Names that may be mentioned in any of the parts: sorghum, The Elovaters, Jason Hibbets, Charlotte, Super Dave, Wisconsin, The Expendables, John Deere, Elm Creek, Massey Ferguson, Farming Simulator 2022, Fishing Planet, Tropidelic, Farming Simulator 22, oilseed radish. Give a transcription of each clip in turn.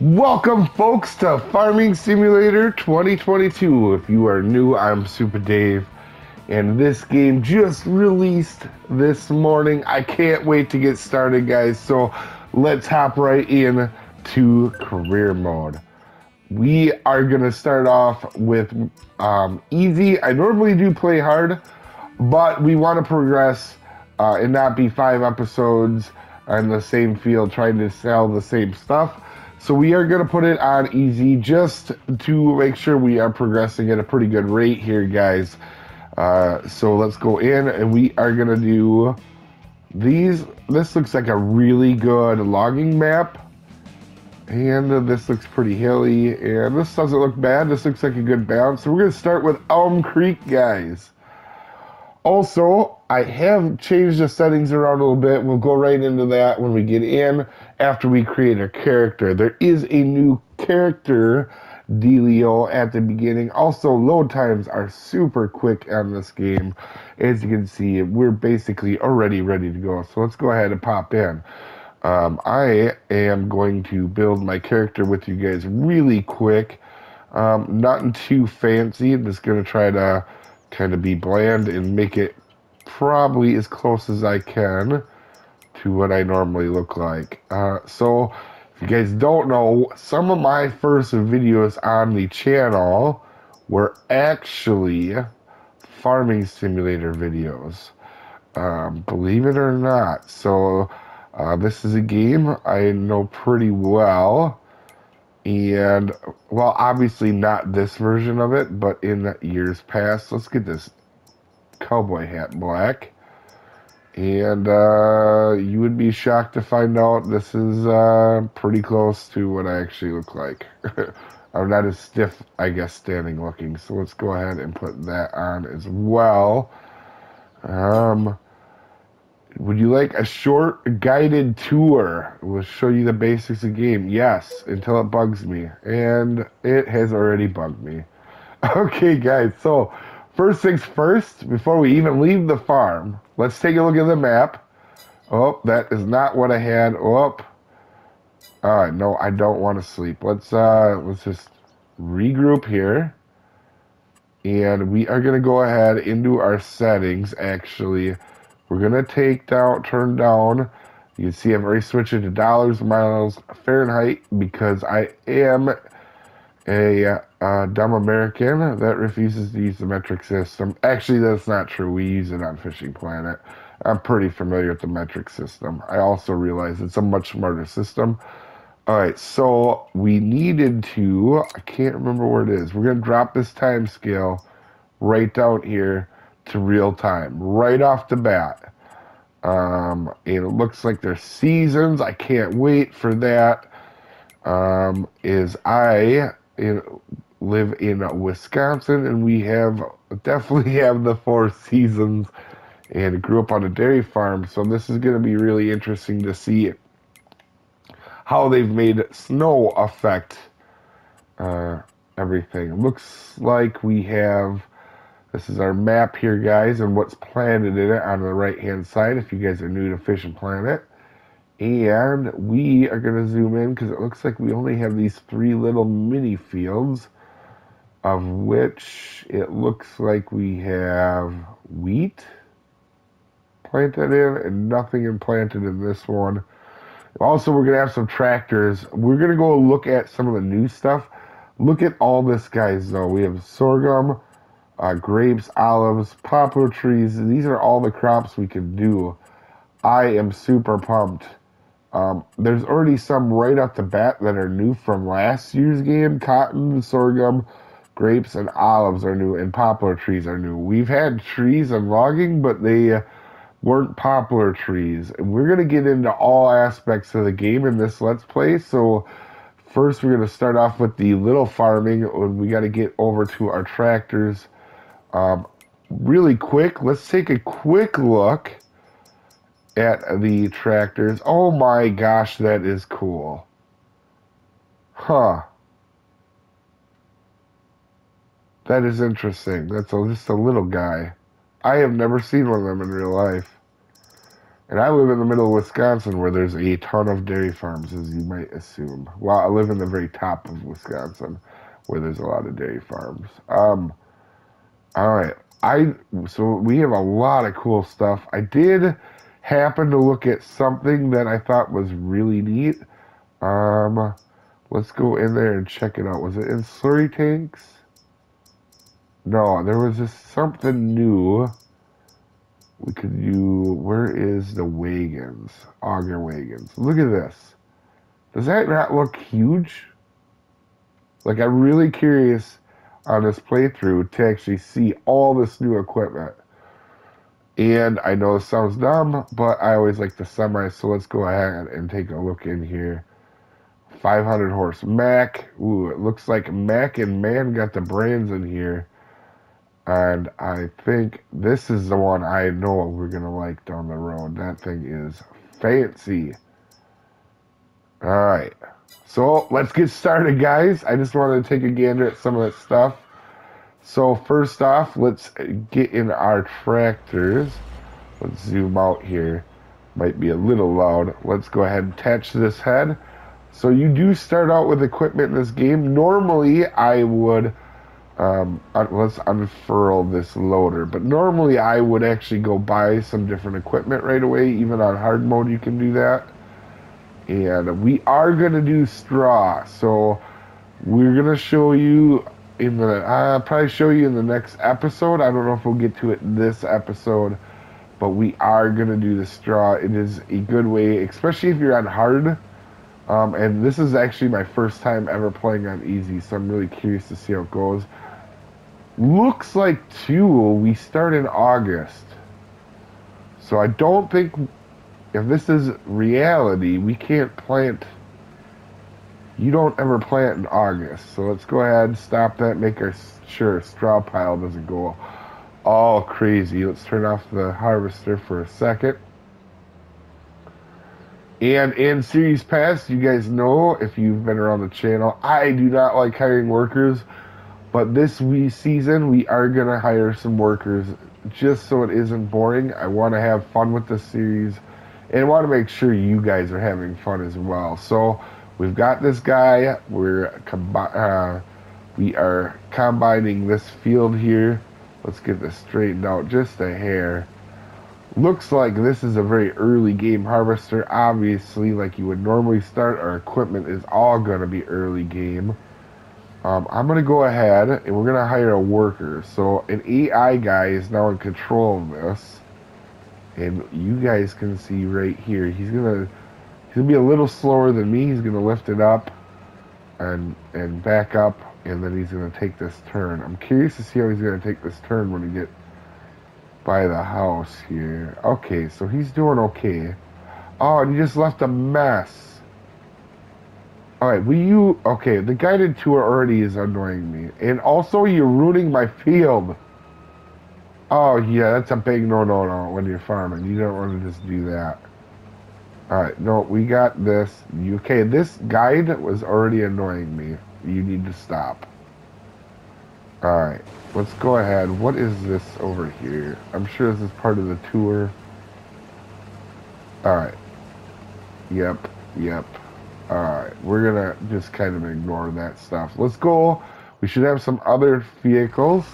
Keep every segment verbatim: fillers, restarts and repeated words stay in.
Welcome, folks, to Farming Simulator twenty twenty-two. If you are new, I'm Super Dave, and this game just released this morning. I can't wait to get started, guys, so let's hop right in to career mode. We are going to start off with um, easy. I normally do play hard, but we want to progress uh, and not be five episodes on the same field trying to sell the same stuff. So we are going to put it on easy just to make sure we are progressing at a pretty good rate here, guys. Uh, so let's go in, and we are going to do these. This looks like a really good logging map, and this looks pretty hilly, and this doesn't look bad. This looks like a good balance. So we're going to start with Elm Creek, guys. Also, I have changed the settings around a little bit. We'll go right into that when we get in after we create a character. There is a new character dealio at the beginning. Also, load times are super quick on this game. As you can see, we're basically already ready to go. So let's go ahead and pop in. Um, I am going to build my character with you guys really quick. Um, nothing too fancy. I'm just going to try to kind of be bland and make it probably as close as I can to what I normally look like. Uh, so if you guys don't know, some of my first videos on the channel were actually Farming Simulator videos, um, believe it or not. So uh, this is a game I know pretty well. And, well, obviously not this version of it, but in years past. Let's get this cowboy hat black. And uh, you would be shocked to find out this is uh, pretty close to what I actually look like. I'm not as stiff, I guess, standing looking. So let's go ahead and put that on as well. Um, would you like a short guided tour? We'll show you the basics of the game. Yes, until it bugs me. And it has already bugged me. Okay, guys, so first things first, before we even leave the farm, let's take a look at the map. Oh, that is not what I had. Oh, uh, no, I don't want to sleep. Let's, uh, let's just regroup here. And we are going to go ahead into our settings, actually. We're going to take down, turn down, you can see I've already switched it to dollars, miles, Fahrenheit, because I am a uh, dumb American that refuses to use the metric system. Actually, that's not true. We use it on Fishing Planet. I'm pretty familiar with the metric system. I also realize it's a much smarter system. All right, so we needed to, I can't remember where it is. We're going to drop this time scale right down here to real time right off the bat. Um, and it looks like there's seasons. I can't wait for that. Um, is I in, live in Wisconsin, and we have definitely have the four seasons, and grew up on a dairy farm. So this is going to be really interesting to see how they've made snow affect uh, everything. Looks like we have, this is our map here, guys, and what's planted in it on the right-hand side if you guys are new to Fishing Planet. And we are going to zoom in because it looks like we only have these three little mini fields, of which it looks like we have wheat planted in and nothing planted in this one. Also, we're going to have some tractors. We're going to go look at some of the new stuff. Look at all this, guys, though. We have sorghum, Uh, grapes, olives, poplar trees. These are all the crops we can do. I am super pumped. Um, there's already some right off the bat that are new from last year's game. Cotton, sorghum, grapes, and olives are new, and poplar trees are new. We've had trees and logging, but they weren't poplar trees. And we're going to get into all aspects of the game in this Let's Play, so first we're going to start off with the little farming. We got to get over to our tractors. Um, really quick, let's take a quick look at the tractors. Oh my gosh, that is cool. Huh. That is interesting. That's a, just a little guy. I have never seen one of them in real life. And I live in the middle of Wisconsin where there's a ton of dairy farms, as you might assume. Well, I live in the very top of Wisconsin where there's a lot of dairy farms. Um, all right. I so we have a lot of cool stuff. I did happen to look at something that I thought was really neat. Um, let's go in there and check it out. Was it in slurry tanks? No, there was just something new. We could do, where is the wagons? Auger wagons. Look at this. Does that not look huge? Like, I'm really curious on this playthrough to actually see all this new equipment. And I know this sounds dumb, but I always like to summarize, so let's go ahead and take a look in here. five hundred horse Mack. Ooh, it looks like Mack and Man got the brands in here. And I think this is the one I know we're going to like down the road. That thing is fancy. All right. So let's get started, guys. I just wanted to take a gander at some of that stuff. So first off, let's get in our tractors. Let's zoom out here. Might be a little loud. Let's go ahead and attach this head. So you do start out with equipment in this game. Normally, I would... Um, let's unfurl this loader, but normally I would actually go buy some different equipment right away. Even on hard mode you can do that. And we are going to do straw, so we're going to show you in the uh, probably show you in the next episode. I don't know if we'll get to it in this episode, but we are going to do the straw. It is a good way, especially if you're on hard. Um, and this is actually my first time ever playing on easy, so I'm really curious to see how it goes. Looks like, too, we start in August. So I don't think, if this is reality, we can't plant. You don't ever plant in August. So let's go ahead and stop that, make our, sure straw pile doesn't go all crazy. Let's turn off the harvester for a second. And in series past, you guys know, if you've been around the channel, I do not like hiring workers. But this week season, we are going to hire some workers just so it isn't boring. I want to have fun with this series and want to make sure you guys are having fun as well. So we've got this guy. We're uh, we are combining this field here. Let's get this straightened out just a hair. Looks like this is a very early game harvester. Obviously, like you would normally start, our equipment is all going to be early game. Um, I'm going to go ahead and we're going to hire a worker. So an A I guy is now in control of this. And you guys can see right here, he's going to he's gonna be a little slower than me. He's going to lift it up and, and back up, and then he's going to take this turn. I'm curious to see how he's going to take this turn when he gets by the house here. Okay, so he's doing okay. Oh, and he just left a mess. Alright, will you... Okay, the guided tour already is annoying me. And also, you're ruining my field. Oh, yeah, that's a big no-no-no when you're farming. You don't want to just do that. Alright, no, we got this. Okay, this guide was already annoying me. You need to stop. Alright, let's go ahead. What is this over here? I'm sure this is part of the tour. Alright. Yep, yep. Alright, we're gonna just kind of ignore that stuff. Let's go. We should have some other vehicles.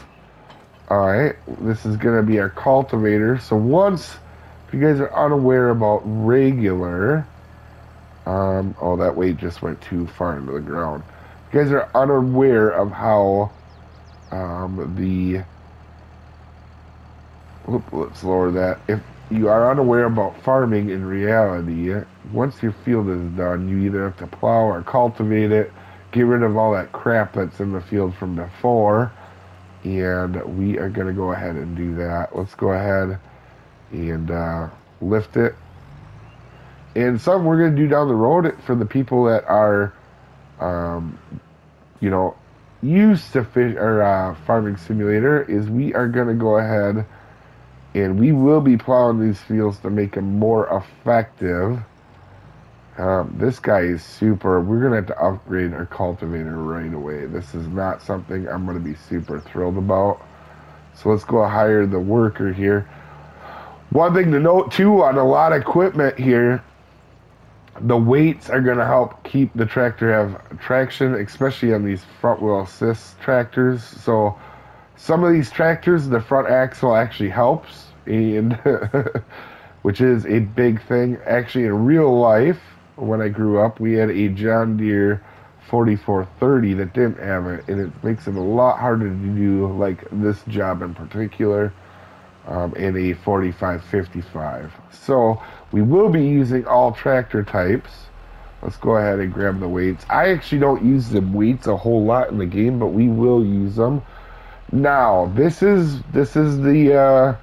Alright, this is gonna be our cultivator. So once, if you guys are unaware about regular... Um, oh, that weight just went too far into the ground. If you guys are unaware of how... Um, the, whoop, let's lower that. If you are unaware about farming in reality, once your field is done, you either have to plow or cultivate it, get rid of all that crap that's in the field from before, and we are going to go ahead and do that. Let's go ahead and uh, lift it. And some we're going to do down the road for the people that are, um, you know, used to fish or uh, farming simulator is we are going to go ahead and we will be plowing these fields to make them more effective. Um, this guy is super. We're going to have to upgrade our cultivator right away. This is not something I'm going to be super thrilled about. So let's go hire the worker here. One thing to note too on a lot of equipment here, the weights are going to help keep the tractor have traction, especially on these front wheel assist tractors. So some of these tractors, the front axle actually helps, and which is a big thing. Actually, in real life, when I grew up, we had a John Deere forty-four thirty that didn't have it, and it makes it a lot harder to do like this job in particular. Um, and a forty-five fifty-five. So we will be using all tractor types. Let's go ahead and grab the weights. I actually don't use the weights a whole lot in the game, but we will use them. Now this is this is the uh,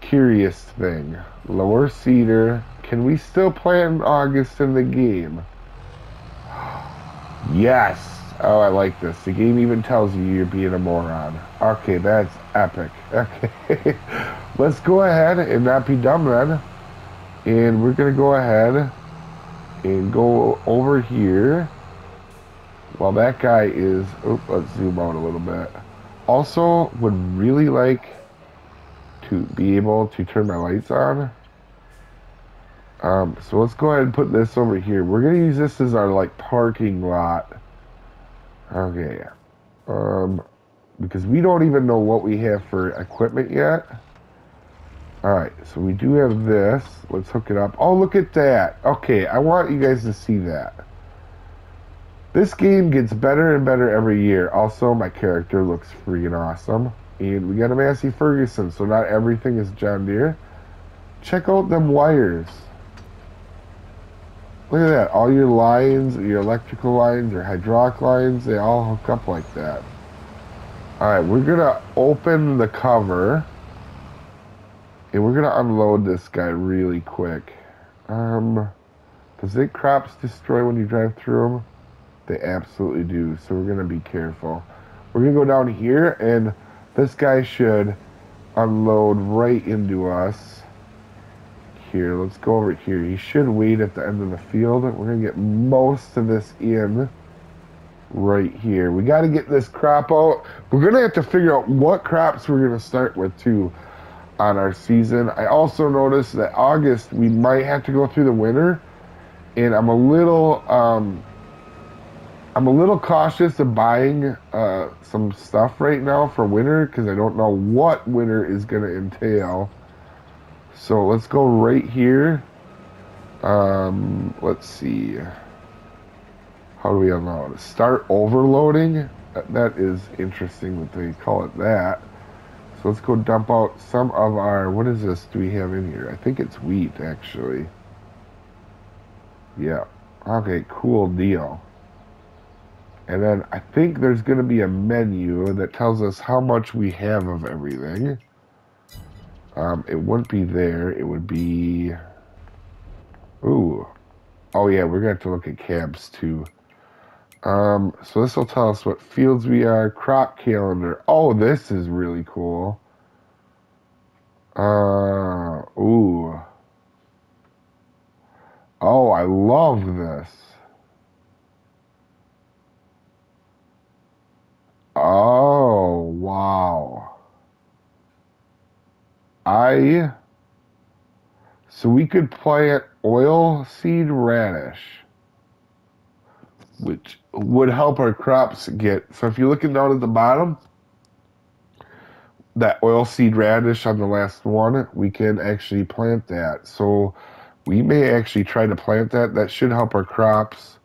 curious thing. Lower cedar. Can we still plant in August in the game? Yes. Oh, I like this. The game even tells you you're being a moron. Okay, that's epic. Okay. Let's go ahead and not be dumb then. And we're going to go ahead and go over here. Well, that guy is... Oops, let's zoom out a little bit. Also, would really like to be able to turn my lights on. Um, so let's go ahead and put this over here. We're going to use this as our, like, parking lot. Okay, um, because we don't even know what we have for equipment yet. Alright, so we do have this. Let's hook it up. Oh, look at that. Okay, I want you guys to see that. This game gets better and better every year. Also, my character looks freaking awesome. And we got a Massey Ferguson, so not everything is John Deere. Check out them wires. Look at that, all your lines, your electrical lines, your hydraulic lines, they all hook up like that. Alright, we're going to open the cover. And we're going to unload this guy really quick. Um, does it crops destroy when you drive through them? They absolutely do, so we're going to be careful. We're going to go down here, and this guy should unload right into us. Here, let's go over here. He should wait at the end of the field. We're gonna get most of this in right here. We got to get this crop out. We're gonna have to figure out what crops we're gonna start with too on our season. I also noticed that August we might have to go through the winter, and I'm a little um, I'm a little cautious of buying uh, some stuff right now for winter because I don't know what winter is gonna entail. So let's go right here. Um, let's see. How do we unload? Start overloading? That is interesting that they call it that. So let's go dump out some of our... What is this do we have in here? I think it's wheat, actually. Yeah. Okay, cool deal. And then I think there's going to be a menu that tells us how much we have of everything. Um, it wouldn't be there. It would be... Ooh. Oh, yeah. We're going to have to look at cabs, too. Um, so this will tell us what fields we are. Crop calendar. Oh, this is really cool. Uh, ooh. Oh, I love this. Oh, wow. I, so we could plant oilseed radish, which would help our crops get, so if you're looking down at the bottom, that oilseed radish on the last one, we can actually plant that. So we may actually try to plant that. That should help our crops.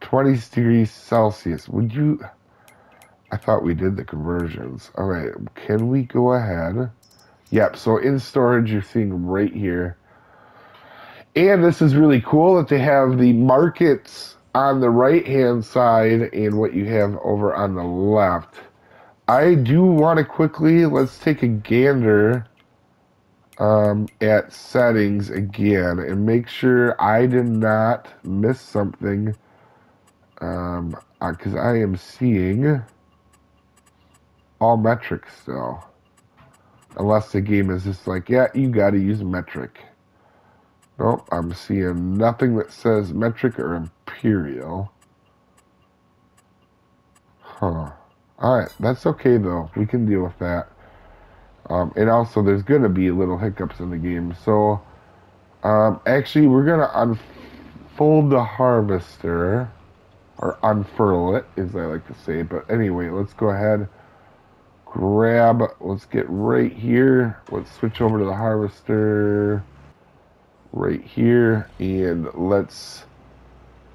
twenty degrees Celsius. Would you, I thought we did the conversions. All right, can we go ahead? Yep, so in storage, you're seeing right here. And this is really cool that they have the markets on the right-hand side and what you have over on the left. I do want to quickly, let's take a gander um, at settings again and make sure I did not miss something um, because I am seeing all metrics still. Unless the game is just like, yeah, you got to use metric. Nope, I'm seeing nothing that says metric or imperial. Huh. Alright, that's okay though. We can deal with that. Um, and also, there's going to be little hiccups in the game. So, um, actually, we're going to unfold the harvester, or unfurl it, as I like to say. But anyway, let's go ahead, grab, let's get right here. Let's switch over to the harvester right here, and let's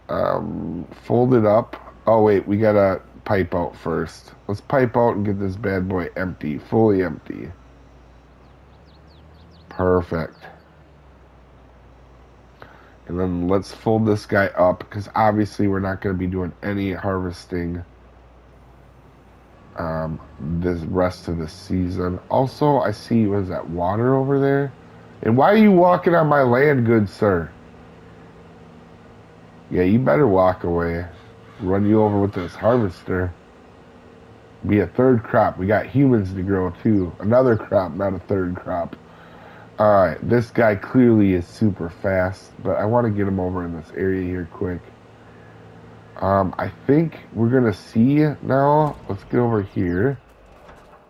um, fold it up. Oh, wait, we got to pipe out first. Let's pipe out and get this bad boy empty, fully empty. Perfect. And then let's fold this guy up, because obviously we're not going to be doing any harvesting um, this rest of the season. Also, I see, what is that, water over there? And why are you walking on my land, good sir? Yeah, you better walk away. Run you over with this harvester. Be a third crop. We got humans to grow too. Another crop, not a third crop. Alright, this guy clearly is super fast, but I want to get him over in this area here quick. Um, I think we're going to see now. Let's get over here.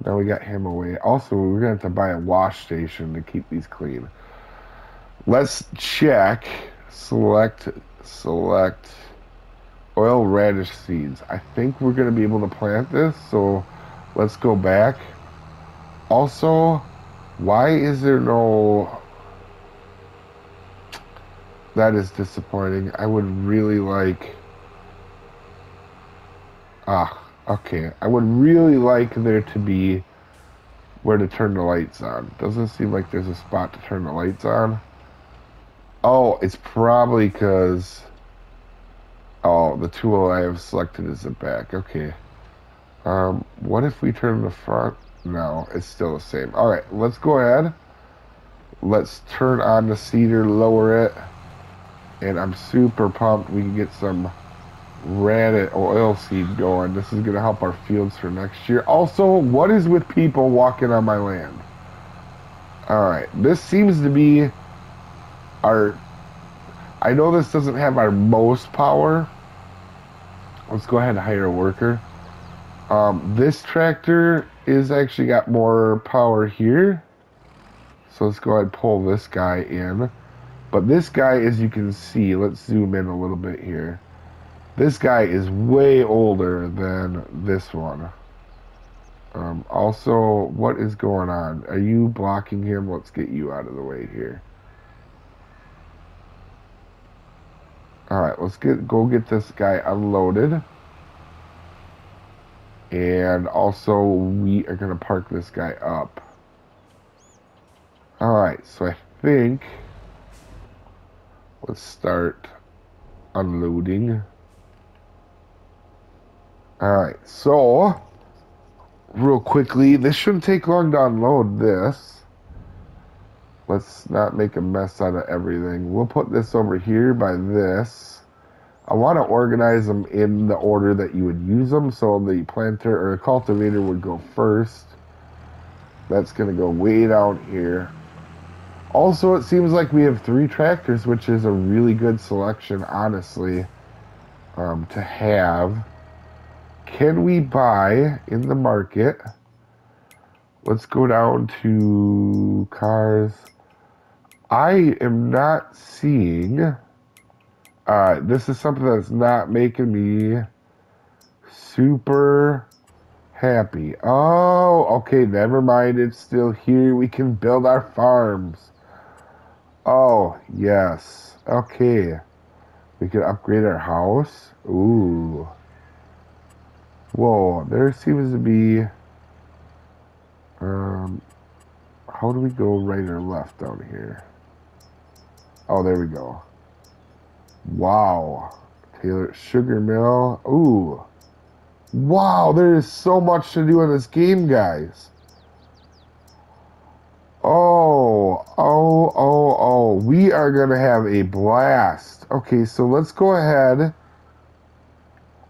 Now we got him away. Also, we're going to have to buy a wash station to keep these clean. Let's check. Select. Select. Oil radish seeds. I think we're going to be able to plant this, so let's go back. Also, why is there no... That is disappointing. I would really like... Ah, okay. I would really like there to be where to turn the lights on. Doesn't seem like there's a spot to turn the lights on. Oh, it's probably because... Oh, the tool I have selected is the back. Okay. Um, what if we turn the front? No, it's still the same. Alright, let's go ahead. Let's turn on the cedar, lower it. And I'm super pumped we can get some radish oilseed going. This is going to help our fields for next year. Also, what is with people walking on my land? Alright, this seems to be our... I know this doesn't have our most power. Let's go ahead and hire a worker. Um, this tractor is actually got more power here. So let's go ahead and pull this guy in. But this guy, as you can see, let's zoom in a little bit here. This guy is way older than this one. Um, also, what is going on? Are you blocking him? Let's get you out of the way here. Alright, let's get go get this guy unloaded. And also, we are going to park this guy up. Alright, so I think... Let's start unloading. Alright, so... Real quickly, this shouldn't take long to unload this. Let's not make a mess out of everything. We'll put this over here by this. I want to organize them in the order that you would use them. So the planter or cultivator would go first. That's going to go way down here. Also, it seems like we have three tractors, which is a really good selection, honestly, um, to have. Can we buy in the market? Let's go down to cars. I am not seeing... Uh, this is something that's not making me super happy. Oh, okay, never mind. It's still here. We can build our farms. Oh, yes. Okay. We can upgrade our house. Ooh. Whoa, there seems to be... Um, how do we go right or left down here? Oh, there we go. Wow. Taylor Sugar Mill. Ooh. Wow, there is so much to do in this game, guys. Oh, oh, oh, oh. We are going to have a blast. Okay, so let's go ahead.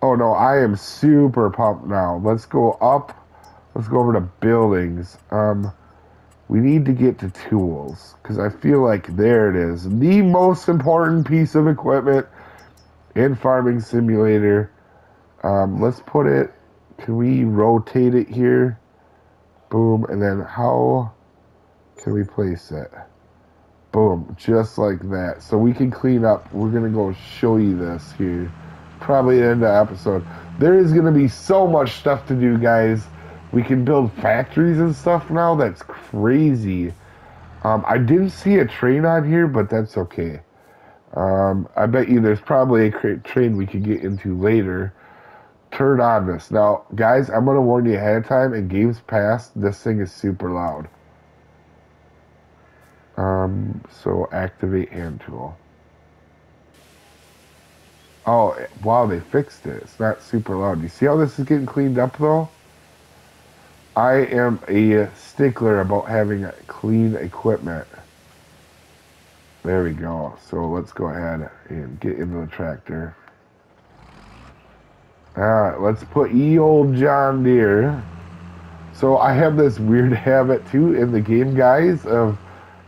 Oh, no, I am super pumped now. Let's go up. Let's go over to buildings. Um, we need to get to tools, because I feel like there it is. The most important piece of equipment in Farming Simulator. Um, let's put it... Can we rotate it here? Boom. And then how can we place it? Boom. Just like that. So we can clean up. We're going to go show you this here. Probably end the episode. There is going to be so much stuff to do, guys. We can build factories and stuff now. That's crazy. Um, I didn't see a train on here, but that's okay. Um, I bet you there's probably a train we could get into later. Turn on this. Now, guys, I'm going to warn you ahead of time. In Games Pass, this thing is super loud. Um, so activate hand tool. Oh, wow, they fixed it. It's not super loud. You see how this is getting cleaned up, though? I am a stickler about having clean equipment. There we go. So let's go ahead and get into the tractor. Alright, let's put ye old John Deere. So I have this weird habit, too, in the game, guys, of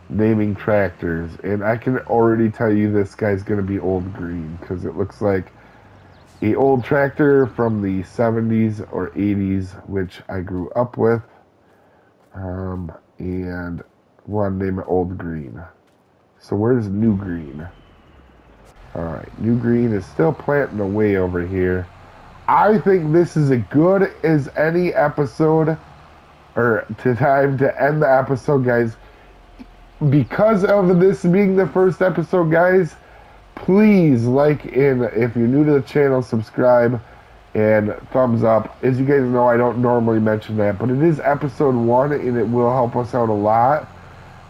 naming tractors. And I can already tell you this guy's going to be old green, because it looks like a old tractor from the seventies or eighties, which I grew up with. Um, and we'll name it Old Green. So where's New Green? Alright, New Green is still planting away over here. I think this is as good as any episode, or to time to end the episode, guys. Because of this being the first episode, guys, please like, and if you're new to the channel, subscribe and thumbs up. As you guys know, I don't normally mention that, but it is episode one, and it will help us out a lot.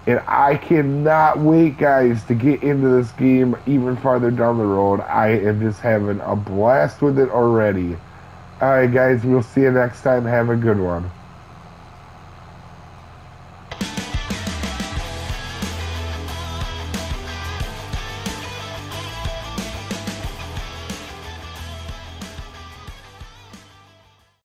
And I cannot wait, guys, to get into this game even farther down the road. I am just having a blast with it already. Alright, guys, we'll see you next time. Have a good one.